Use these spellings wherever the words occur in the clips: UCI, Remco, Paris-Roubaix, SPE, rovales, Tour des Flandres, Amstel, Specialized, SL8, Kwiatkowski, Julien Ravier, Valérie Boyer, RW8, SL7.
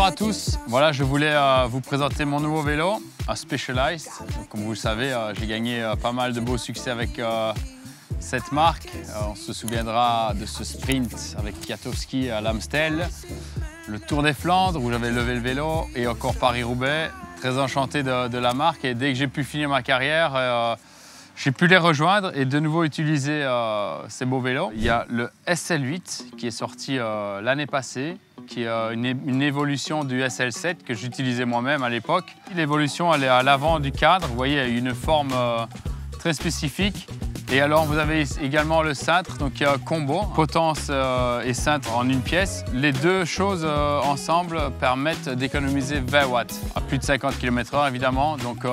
Bonjour à tous, voilà je voulais vous présenter mon nouveau vélo, Specialized. Donc, comme vous le savez, j'ai gagné pas mal de beaux succès avec cette marque. On se souviendra de ce sprint avec Kwiatkowski à l'Amstel, le Tour des Flandres où j'avais levé le vélo et encore Paris-Roubaix. Très enchanté de la marque et dès que j'ai pu finir ma carrière, j'ai pu les rejoindre et de nouveau utiliser ces beaux vélos. Il y a le SL8 qui est sorti l'année passée, qui est une évolution du SL7 que j'utilisais moi-même à l'époque. L'évolution, elle est à l'avant du cadre, vous voyez, une forme très spécifique. Et alors, vous avez également le cintre, donc il y a un combo, potence et cintre en une pièce. Les deux choses ensemble permettent d'économiser 20 watts, à plus de 50 km/h évidemment, donc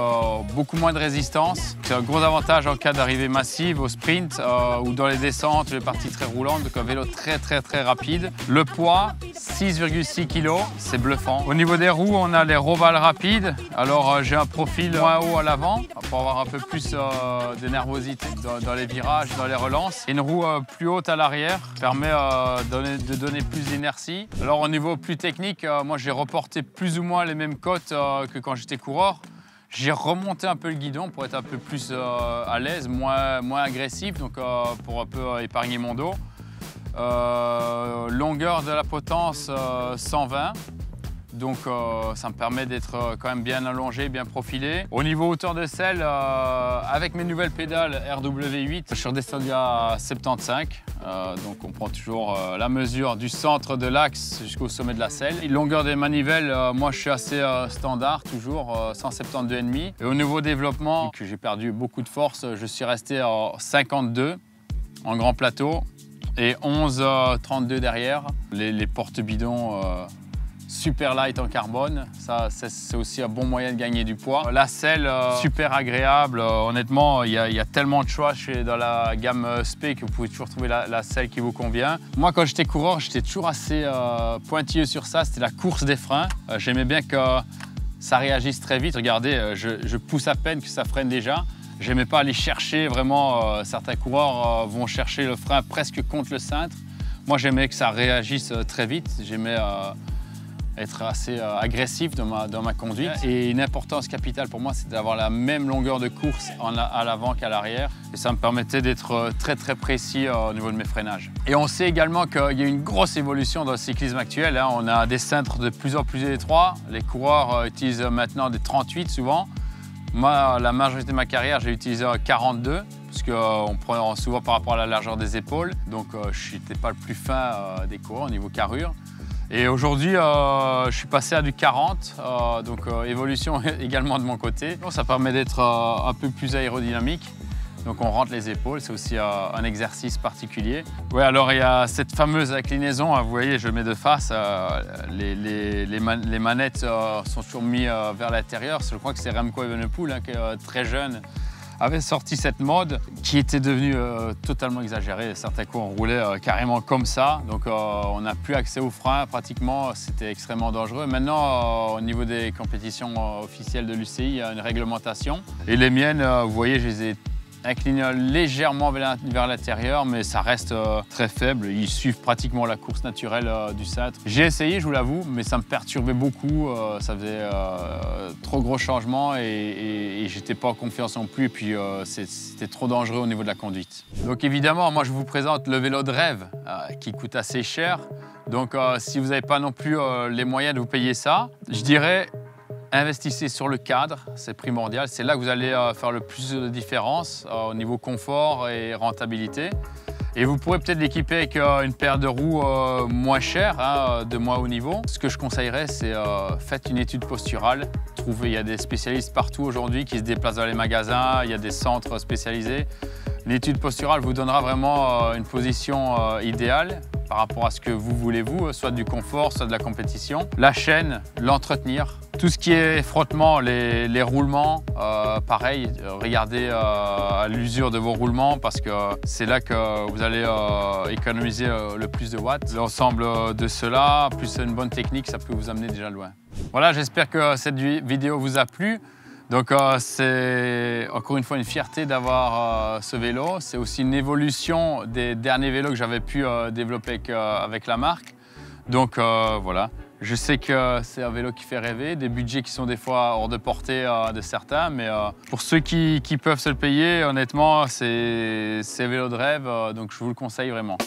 beaucoup moins de résistance. C'est un gros avantage en cas d'arrivée massive au sprint ou dans les descentes, les parties très roulantes, donc un vélo très rapide. Le poids, 6,6 kg, c'est bluffant. Au niveau des roues, on a les rovales rapides, alors j'ai un profil moins haut à l'avant pour avoir un peu plus de nervosité dans les virages, dans les relances. Une roue plus haute à l'arrière permet de donner plus d'inertie. Alors au niveau plus technique, moi j'ai reporté plus ou moins les mêmes côtes que quand j'étais coureur. J'ai remonté un peu le guidon pour être un peu plus à l'aise, moins agressif, donc pour un peu épargner mon dos. Longueur de la potence 120. Donc ça me permet d'être quand même bien allongé, bien profilé. Au niveau hauteur de selle, avec mes nouvelles pédales RW8, je suis redescendu à 75. Donc on prend toujours la mesure du centre de l'axe jusqu'au sommet de la selle. Et longueur des manivelles, moi je suis assez standard, toujours 172,5. Et au niveau développement, vu que j'ai perdu beaucoup de force, je suis resté à 52 en grand plateau et 11,32 derrière. Les portes bidons, super light en carbone, ça c'est aussi un bon moyen de gagner du poids. La selle, super agréable, honnêtement il y a tellement de choix dans la gamme SPE que vous pouvez toujours trouver la selle qui vous convient. Moi quand j'étais coureur, j'étais toujours assez pointilleux sur ça, c'était la course des freins. J'aimais bien que ça réagisse très vite, regardez, je pousse à peine que ça freine déjà. J'aimais pas aller chercher vraiment, certains coureurs vont chercher le frein presque contre le cintre. Moi j'aimais que ça réagisse très vite, j'aimais être assez agressif dans ma conduite. Et une importance capitale pour moi, c'est d'avoir la même longueur de course à l'avant qu'à l'arrière. Et ça me permettait d'être très précis au niveau de mes freinages. Et on sait également qu'il y a une grosse évolution dans le cyclisme actuel. On a des cintres de plus en plus étroits. Les coureurs utilisent maintenant des 38 souvent. Moi, la majorité de ma carrière, j'ai utilisé 42. Parce qu'on prend souvent par rapport à la largeur des épaules. Donc je n'étais pas le plus fin des coureurs au niveau carrure. Et aujourd'hui, je suis passé à du 40, donc évolution également de mon côté. Donc, ça permet d'être un peu plus aérodynamique, donc on rentre les épaules, c'est aussi un exercice particulier. Ouais, alors il y a cette fameuse inclinaison, hein, vous voyez, je mets de face, les manettes sont toujours mises vers l'intérieur. Je crois que c'est Remco qui est très jeune, avait sorti cette mode qui était devenue totalement exagérée. Certains coureurs roulaient carrément comme ça, donc on n'a plus accès aux freins pratiquement, c'était extrêmement dangereux. Maintenant, au niveau des compétitions officielles de l'UCI, il y a une réglementation. Et les miennes, vous voyez, je les ai inclinées légèrement vers l'intérieur, mais ça reste très faible. Ils suivent pratiquement la course naturelle du cintre. J'ai essayé, je vous l'avoue, mais ça me perturbait beaucoup, ça faisait trop gros changements et j'étais pas en confiance non plus, et puis c'était trop dangereux au niveau de la conduite. Donc évidemment, moi je vous présente le vélo de rêve qui coûte assez cher, donc si vous n'avez pas non plus les moyens de vous payer ça, je dirais investissez sur le cadre, c'est primordial, c'est là que vous allez faire le plus de différence au niveau confort et rentabilité. Et vous pourrez peut-être l'équiper avec une paire de roues moins chères, hein, de moins haut niveau. Ce que je conseillerais, c'est faites une étude posturale. Il y a des spécialistes partout aujourd'hui qui se déplacent dans les magasins, il y a des centres spécialisés. L'étude posturale vous donnera vraiment une position idéale par rapport à ce que vous voulez, vous, soit du confort, soit de la compétition. La chaîne, l'entretenir. Tout ce qui est frottement, les roulements, pareil, regardez l'usure de vos roulements parce que c'est là que vous allez économiser le plus de watts. L'ensemble de cela, plus une bonne technique, ça peut vous amener déjà loin. Voilà, j'espère que cette vidéo vous a plu. Donc c'est encore une fois une fierté d'avoir ce vélo. C'est aussi une évolution des derniers vélos que j'avais pu développer avec la marque. Donc voilà. Je sais que c'est un vélo qui fait rêver, des budgets qui sont des fois hors de portée de certains, mais pour ceux qui peuvent se le payer, honnêtement, c'est un vélo de rêve, donc je vous le conseille vraiment.